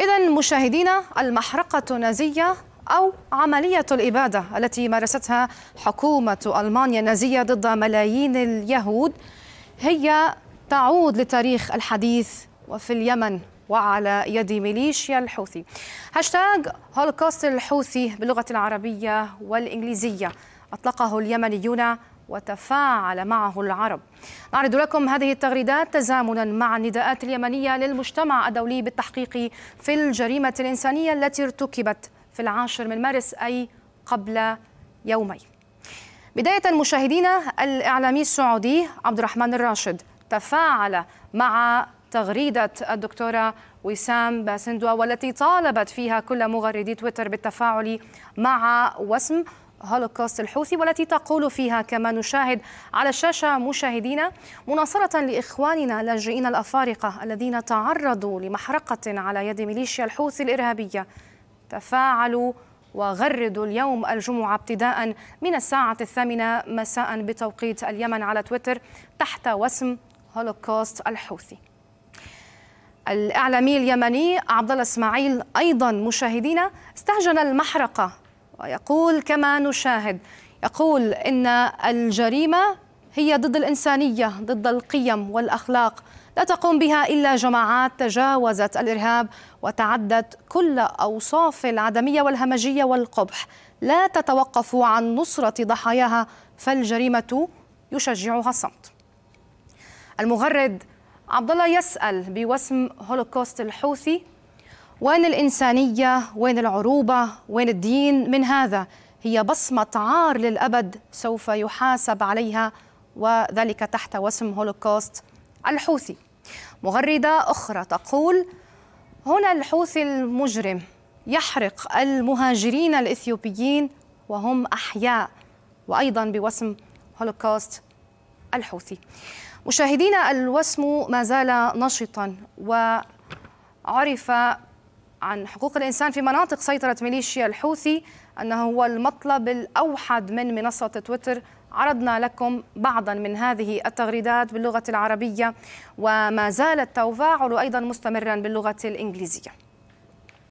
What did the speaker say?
إذن مشاهدينا، المحرقة النازية أو عملية الإبادة التي مارستها حكومة ألمانيا النازية ضد ملايين اليهود هي تعود لتاريخ الحديث وفي اليمن وعلى يد ميليشيا الحوثي. هاشتاج هولوكوست الحوثي باللغة العربية والإنجليزية أطلقه اليمنيون وتفاعل معه العرب. نعرض لكم هذه التغريدات تزامنا مع النداءات اليمنية للمجتمع الدولي بالتحقيق في الجريمة الإنسانية التي ارتكبت في 10 مارس أي قبل يومين. بداية مشاهدينا، الإعلامي السعودي عبد الرحمن الراشد تفاعل مع تغريدة الدكتورة وسام باسندوى والتي طالبت فيها كل مغردي تويتر بالتفاعل مع وسم هولوكوست الحوثي، والتي تقول فيها كما نشاهد على الشاشة مشاهدينا: مناصرة لإخواننا اللاجئين الأفارقة الذين تعرضوا لمحرقة على يد ميليشيا الحوثي الإرهابية، تفاعلوا وغردوا اليوم الجمعة ابتداء من الساعة 8 مساء بتوقيت اليمن على تويتر تحت وسم هولوكوست الحوثي. الإعلامي اليمني عبد الله اسماعيل أيضا مشاهدينا استهجن المحرقة ويقول كما نشاهد، يقول إن الجريمة هي ضد الإنسانية، ضد القيم والأخلاق، لا تقوم بها إلا جماعات تجاوزت الإرهاب وتعدت كل أوصاف العدمية والهمجية والقبح، لا تتوقف عن نصرة ضحاياها، فالجريمة يشجعها الصمت. المغرد عبد الله يسأل بوسم هولوكوست الحوثي: وين الإنسانية؟ وين العروبة؟ وين الدين من هذا؟ هي بصمة عار للأبد، سوف يحاسب عليها، وذلك تحت وسم هولوكوست الحوثي. مغردة أخرى تقول: هنا الحوثي المجرم يحرق المهاجرين الإثيوبيين وهم أحياء، وأيضا بوسم هولوكوست الحوثي. مشاهدينا، الوسم ما زال نشطا وعرف عن حقوق الإنسان في مناطق سيطرة ميليشيا الحوثي أنه هو المطلب الأوحد من منصة تويتر. عرضنا لكم بعضا من هذه التغريدات باللغة العربية، وما زال التفاعل أيضا مستمرا باللغة الإنجليزية.